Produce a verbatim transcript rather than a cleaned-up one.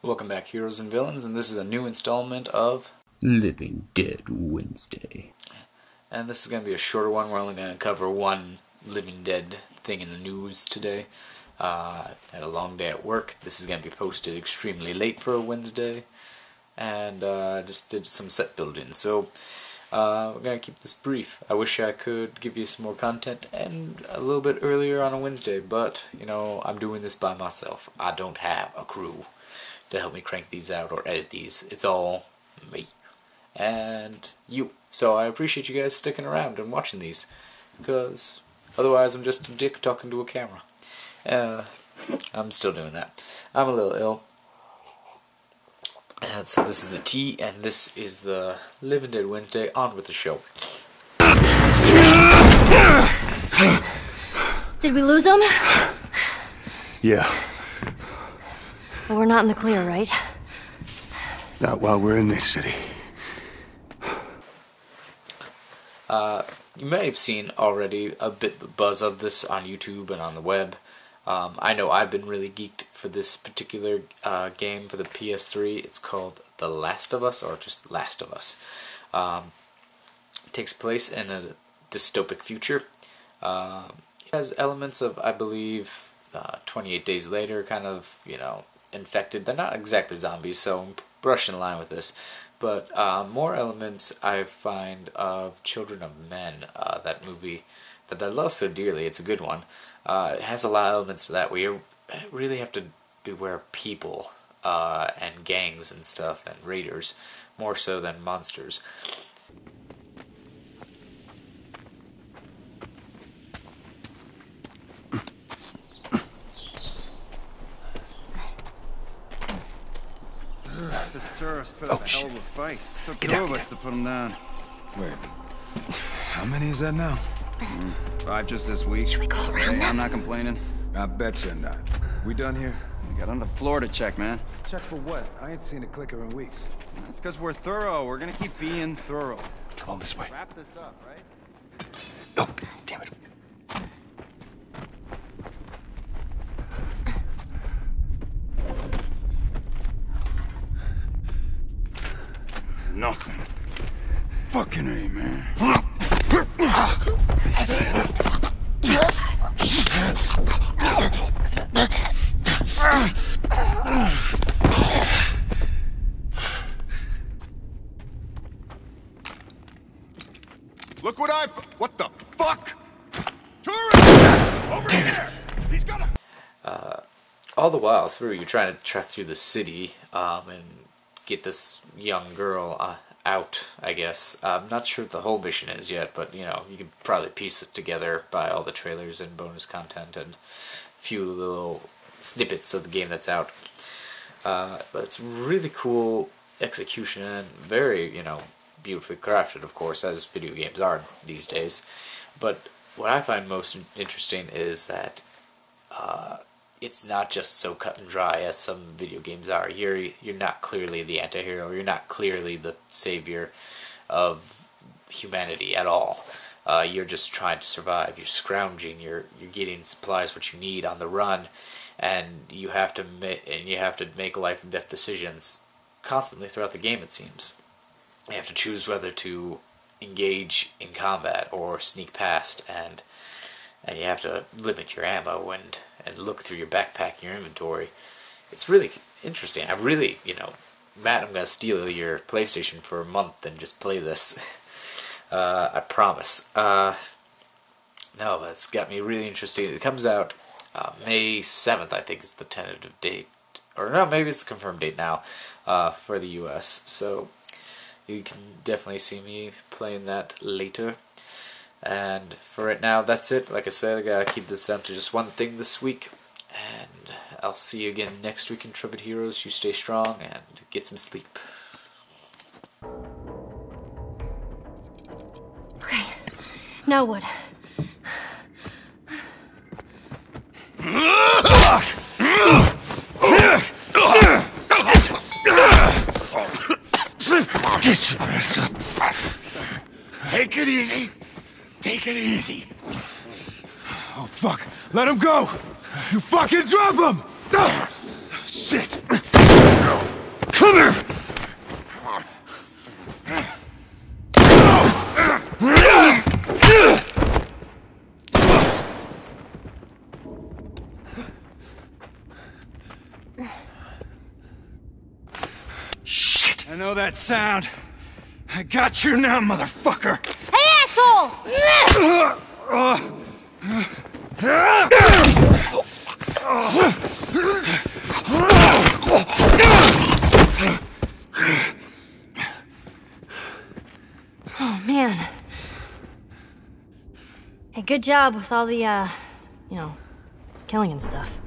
Welcome back, heroes and villains, and this is a new installment of Living Dead Wednesday. And this is going to be a shorter one. We're only going to cover one Living Dead thing in the news today. Uh, had a long day at work. This is going to be posted extremely late for a Wednesday. And uh, just did some set building. So uh, we're going to keep this brief. I wish I could give you some more content and a little bit earlier on a Wednesday. But, you know, I'm doing this by myself. I don't have a crew to help me crank these out or edit these. It's all me and you. So I appreciate you guys sticking around and watching these, because otherwise I'm just a dick talking to a camera. Uh, I'm still doing that. I'm a little ill. And so this is the tea, and this is the Living Dead Wednesday. On with the show. Did we lose him? Yeah. But we're not in the clear, right? Not while we're in this city. Uh, you may have seen already a bit of the buzz of this on YouTube and on the web. Um, I know I've been really geeked for this particular uh, game for the P S three. It's called The Last of Us, or just Last of Us. Um, it takes place in a dystopic future. Uh, it has elements of, I believe, uh, twenty-eight Days Later, kind of, you know, infected. They're not exactly zombies, so I'm brushing in line with this, but uh, more elements I find of Children of Men, uh, that movie that I love so dearly. It's a good one. Uh, it has a lot of elements to that. We really have to beware of people uh, and gangs and stuff, and raiders, more so than monsters. The stir us put oh, up a hell of a fight. Took get two down, of us to put him down. Wait, how many is that now? Mm, five just this week. Should we go around hey, now? I'm not complaining. I bet you're not. We done here? We got on the floor to check, man. Check for what? I ain't seen a clicker in weeks. That's because we're thorough. We're gonna keep being thorough. Come on this way. Wrap this up, right? Oh, damn it. Nothing. Fucking A, man. Look what I... What the fuck? Tourist! Over here! He's got a... Uh, all the while through, you're trying to track through the city, um, and get this young girl uh, out, I guess. I'm not sure what the whole mission is yet, but, you know, you can probably piece it together by all the trailers and bonus content and a few little snippets of the game that's out. Uh, but it's really cool execution, very, you know, beautifully crafted, of course, as video games are these days. But what I find most interesting is that uh, it's not just so cut and dry as some video games are. You're, you're not clearly the anti-hero. You're not clearly the savior of humanity at all. Uh, you're just trying to survive. You're scrounging. You're you're getting supplies, what you need, on the run, and you have to and you have to make life and death decisions constantly throughout the game. It seems you have to choose whether to engage in combat or sneak past, and and you have to limit your ammo and. and look through your backpack and your inventory. It's really interesting. I really, you know, Matt, I'm going to steal your PlayStation for a month and just play this. Uh, I promise. Uh, no, it's got me really interested. It comes out uh, May seventh, I think, is the tentative date. Or no, maybe it's the confirmed date now uh, for the U S So you can definitely see me playing that later. And for right now, that's it. Like I said, I gotta keep this down to just one thing this week. And I'll see you again next week in Intrepid Heroes. You stay strong and get some sleep. Okay, now what? Get your ass up. Take it easy. Take it easy. Oh, fuck. Let him go! You fucking drop him! Shit! I know that sound. I got you now, motherfucker! Hey, asshole! Oh, man. Hey, good job with all the, uh, you know, killing and stuff.